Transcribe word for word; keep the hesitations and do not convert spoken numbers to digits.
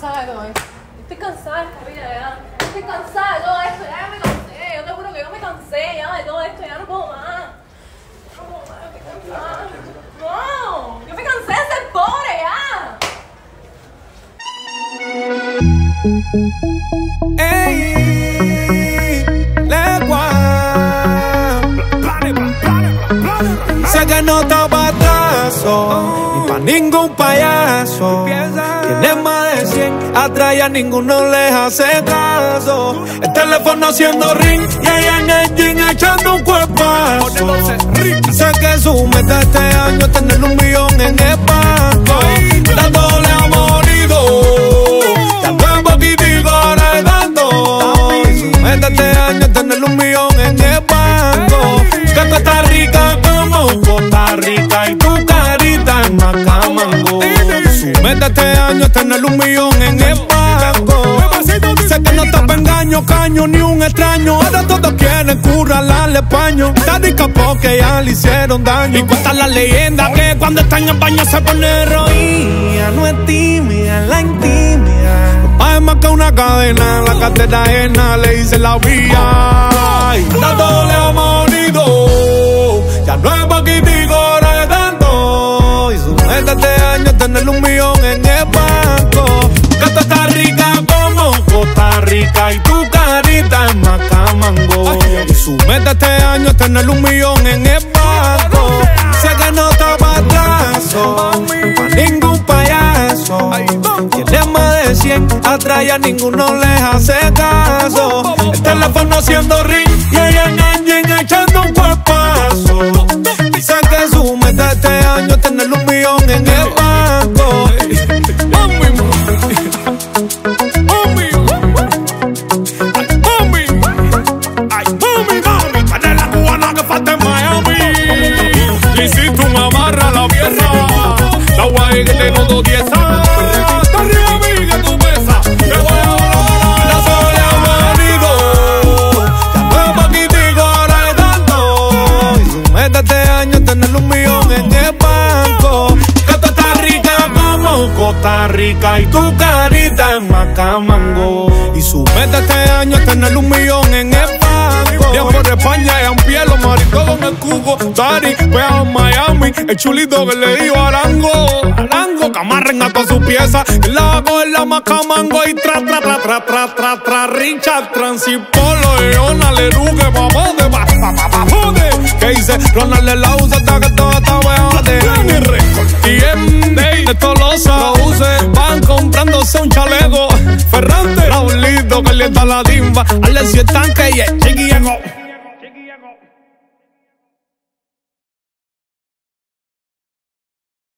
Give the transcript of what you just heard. cansada de todo esto. Estoy cansada de esta vida, ya. Estoy cansada de todo esto, ya me cansé. Yo te juro que yo me cansé ya de todo esto, ya no puedo más. No puedo más, estoy cansada. No, yo me cansé de ser pobre, ya. Ey, legua. Sé que no te abatazo, ni pa' ningún payaso. Tienes más de cien, atrás a ninguno les hace caso. El teléfono haciendo ring y ella en el jean echando un cuerpazo. Sé que su meta este año es tener un millón en el banco. La doble ha morido. Este año tener un millón en el banco. Que tú estás rica como Costa Rica y tu carita en Macamango. Su meta este año tener un millón en el banco. Sé que no te engaño, caño, ni un extraño. Ahora todos quieren currarla al español. Está rica porque ya le hicieron daño. Y cuenta la leyenda que cuando está en el baño se pone heroína. No es tímida, la intimida. Es más que una cadena, la cartera le hice la vía. La doble ha morido, ya no es poquitico, ahora es tanto. Y su meta este año es tener un millón en el banco. Que tú estás rica como Costa Rica y tu carita es Macamango. Y su meta este año es tener un millón en el banco. Sé que no está para atraso, para ningún payaso. Tienes más de cien, atrás a ninguno les hace caso. El teléfono haciendo ring y ella en engine echando un cuerpazo. Sé que su meta este año es tener un millón en el banco. Rica y tu carita en Macamango. Y su meta este año es tener un millón en el banco. Bien por España, y un pielo, maricón en Cubo, Dari, pegado en Miami. El chulito que le dio arango, arango, que amarren a todas sus piezas. El lago en la Macamango y tra, tra, tra, tra, tra, tra, tra, Richard, Transipolo, Leona, Leruque, Mamode, pa, pa, pa, pa, jode. Que dice, Ronald le la usa hasta que todo está veade. Tiene récord, T M D de Tolosa. Van comprándose un chaleco Ferrante, Raulito, calienta la timba. Alexi Estanque y el Chiqui llegó.